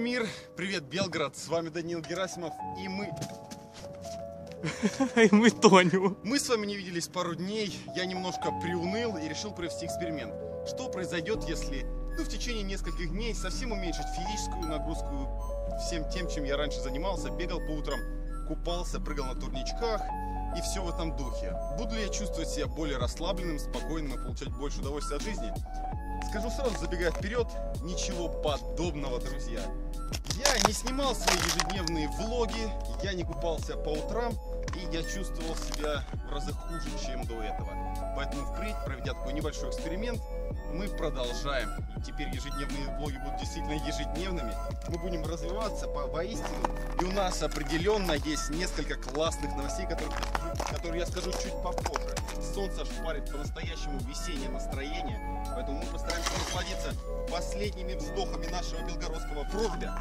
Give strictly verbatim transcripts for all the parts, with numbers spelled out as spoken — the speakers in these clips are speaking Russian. мир! Привет, Белгород! С вами Даниил Герасимов, и мы... И мы тонем. Мы с вами не виделись пару дней, я немножко приуныл и решил провести эксперимент. Что произойдет, если, ну, в течение нескольких дней совсем уменьшить физическую нагрузку всем тем, чем я раньше занимался, бегал по утрам, купался, прыгал на турничках и все в этом духе. Буду ли я чувствовать себя более расслабленным, спокойным и получать больше удовольствия от жизни? Скажу сразу, забегая вперед, ничего подобного, друзья. Я не снимал свои ежедневные влоги, я не купался по утрам, и я чувствовал себя в разы хуже, чем до этого. Поэтому впредь, проведя такой небольшой эксперимент, мы продолжаем. И теперь ежедневные влоги будут действительно ежедневными. Мы будем развиваться по воистину. И у нас определенно есть несколько классных новостей, которые, которые я скажу чуть попозже. Солнце шпарит по-настоящему весеннее настроение, поэтому мы постараемся насладиться последними вздохами нашего белгородского прорубя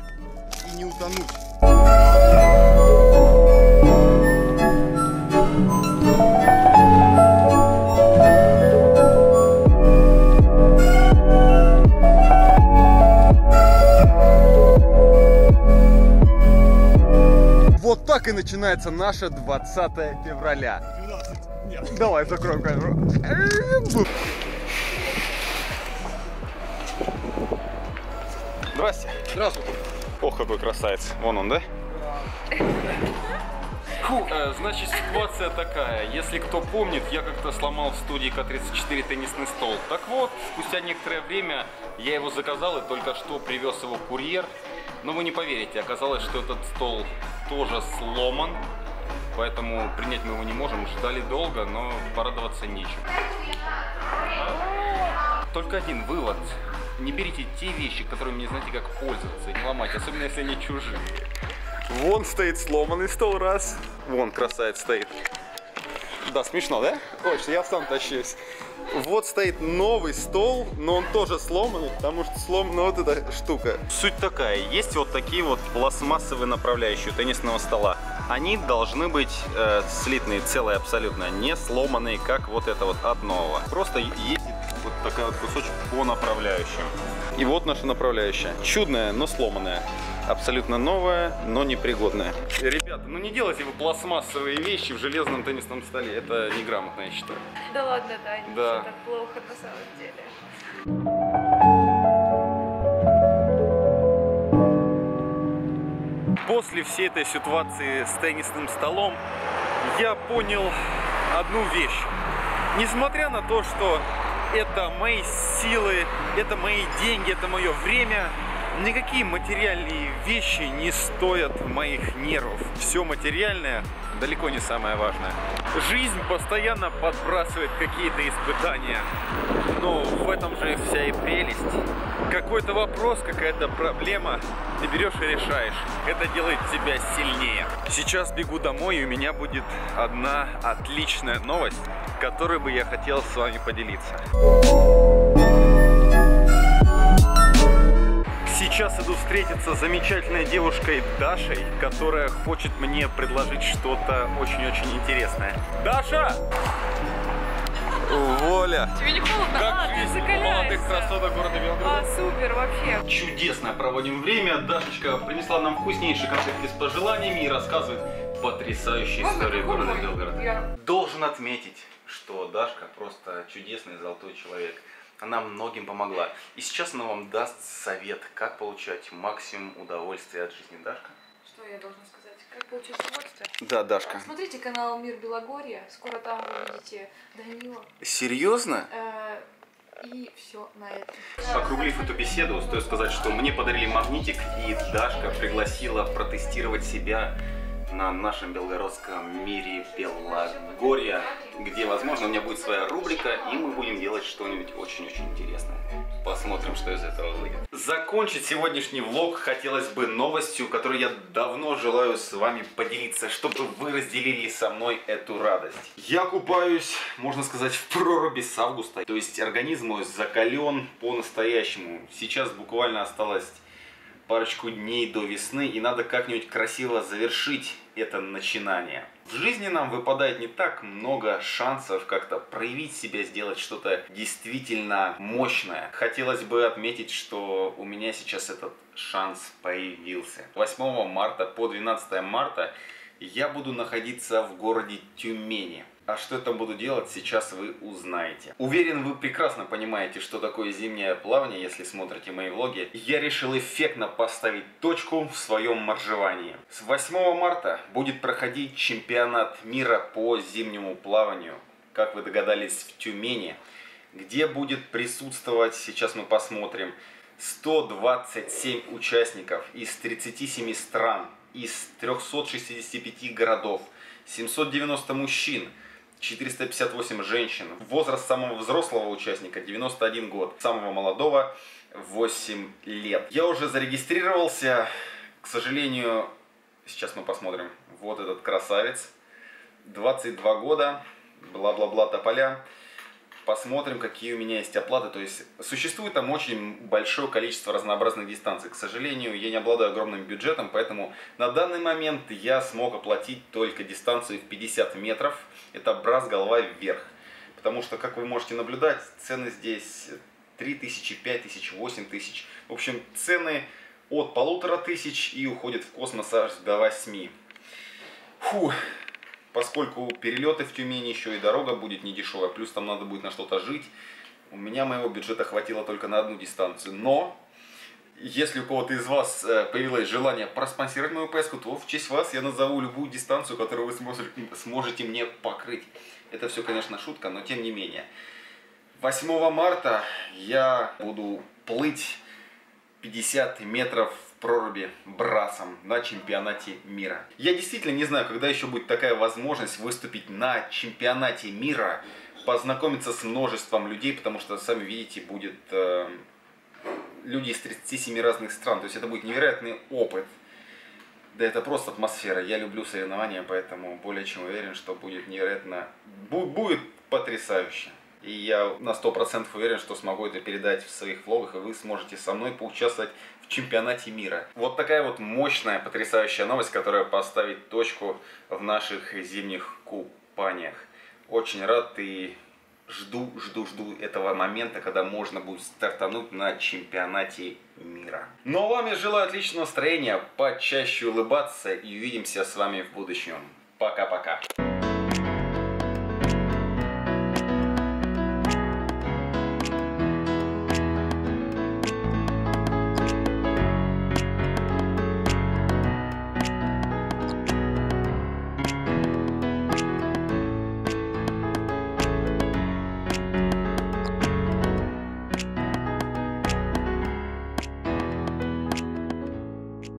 и не утонуть. Вот так и начинается наше двадцатое февраля. двенадцать. Давай закроем камеру. Здрасте. Здравствуйте. Ох, какой красавец. Вон он, да? Фу. Значит, ситуация такая. Если кто помнит, я как-то сломал в студии К тридцать четыре теннисный стол. Так вот, спустя некоторое время я его заказал и только что привез его курьер. Но вы не поверите, оказалось, что этот стол тоже сломан, поэтому принять мы его не можем. Ждали долго, но порадоваться нечем. Только один вывод. Не берите те вещи, которыми не знаете, как пользоваться, и не ломайте, особенно если они чужие. Вон стоит сломанный стол, раз. Вон красавец стоит. Да, смешно, да? Точно, я сам тащусь. Вот стоит новый стол, но он тоже сломан, потому что сломана вот эта штука. Суть такая, есть вот такие вот пластмассовые направляющие теннисного стола. Они должны быть э, слитные, целые абсолютно, не сломанные, как вот это вот от нового. Просто едет вот такой вот кусочек по направляющим. И вот наша направляющая. Чудная, но сломанная. Абсолютно новая, но непригодная. Ребята, ну не делайте вы пластмассовые вещи в железном теннисном столе. Это неграмотно, я считаю. Да ладно, Даня, да. Все так плохо на самом деле. После всей этой ситуации с теннисным столом я понял одну вещь. Несмотря на то, что это мои силы, это мои деньги, это мое время, никакие материальные вещи не стоят моих нервов. Все материальное далеко не самое важное. Жизнь постоянно подбрасывает какие-то испытания. Но в этом же вся и прелесть. Какой-то вопрос, какая-то проблема, ты берешь и решаешь. Это делает тебя сильнее. Сейчас бегу домой, и у меня будет одна отличная новость, которой бы я хотел с вами поделиться. Сейчас иду встретиться с замечательной девушкой Дашей, которая хочет мне предложить что-то очень-очень интересное. Даша! Воля! Тебе не холодно? Как а, жизнь молодых красоток города Белгорода? А, супер, вообще! Чудесно проводим время. Дашечка принесла нам вкуснейшие конфетки с пожеланиями и рассказывает потрясающие Можно истории города Белгорода. Я... Должен отметить, что Дашка просто чудесный золотой человек. Она многим помогла. И сейчас она вам даст совет, как получать максимум удовольствия от жизни. Дашка? Что я должна сказать? Как получать удовольствие? Да, Дашка. Смотрите канал «Мир Белогорья». Скоро там вы увидите Данила. Серьезно? Э-э и все на этом. Округлив эту беседу, стоит сказать, что мне подарили магнитик, и Дашка пригласила протестировать себя на нашем белгородском мире Белогорья, где, возможно, у меня будет своя рубрика, и мы будем делать что-нибудь очень-очень интересное. Посмотрим, что из этого выйдет. Закончить сегодняшний влог хотелось бы новостью, которую я давно желаю с вами поделиться, чтобы вы разделили со мной эту радость. Я купаюсь, можно сказать, в проруби с августа, то есть организм мой закален по-настоящему. Сейчас буквально осталось парочку дней до весны, и надо как-нибудь красиво завершить это начинание. В жизни нам выпадает не так много шансов как-то проявить себя, сделать что-то действительно мощное. Хотелось бы отметить, что у меня сейчас этот шанс появился. восьмого марта по двенадцатое марта я буду находиться в городе Тюмени. А что я там буду делать, сейчас вы узнаете. Уверен, вы прекрасно понимаете, что такое зимнее плавание, если смотрите мои влоги. Я решил эффектно поставить точку в своем моржевании. С восьмого марта будет проходить чемпионат мира по зимнему плаванию, как вы догадались, в Тюмени, где будет присутствовать, сейчас мы посмотрим, сто двадцать семь участников из тридцати семи стран, из трёхсот шестидесяти пяти городов, семьсот девяносто мужчин, четыреста пятьдесят восемь женщин. Возраст самого взрослого участника девяносто один год, самого молодого восемь лет. Я уже зарегистрировался, к сожалению, сейчас мы посмотрим, вот этот красавец, двадцать два года, бла-бла-бла, тополя. Посмотрим, какие у меня есть оплаты. То есть существует там очень большое количество разнообразных дистанций. К сожалению, я не обладаю огромным бюджетом, поэтому на данный момент я смог оплатить только дистанцию в пятьдесят метров. Это брас голова вверх. Потому что, как вы можете наблюдать, цены здесь три тысячи, пять тысяч, восемь тысяч. В общем, цены от полутора тысяч и уходят в космос аж до восьми. Фух. Поскольку перелеты в Тюмени, еще и дорога будет недешевая, плюс там надо будет на что-то жить. У меня моего бюджета хватило только на одну дистанцию. Но, если у кого-то из вас появилось желание проспонсировать мою поездку, то в честь вас я назову любую дистанцию, которую вы сможете, сможете мне покрыть. Это все, конечно, шутка, но тем не менее. восьмого марта я буду плыть пятьдесят метров в проруби брасом на чемпионате мира. Я действительно не знаю, когда еще будет такая возможность выступить на чемпионате мира, познакомиться с множеством людей, потому что, сами видите, будет э, люди из тридцати семи разных стран. То есть это будет невероятный опыт. Да это просто атмосфера. Я люблю соревнования, поэтому более чем уверен, что будет невероятно... будет потрясающе. И я на сто процентов уверен, что смогу это передать в своих влогах, и вы сможете со мной поучаствовать в чемпионате мира. Вот такая вот мощная, потрясающая новость, которая поставит точку в наших зимних купаниях. Очень рад и жду, жду, жду этого момента, когда можно будет стартануть на чемпионате мира. Ну а вам я желаю отличного настроения, почаще улыбаться, и увидимся с вами в будущем. Пока-пока!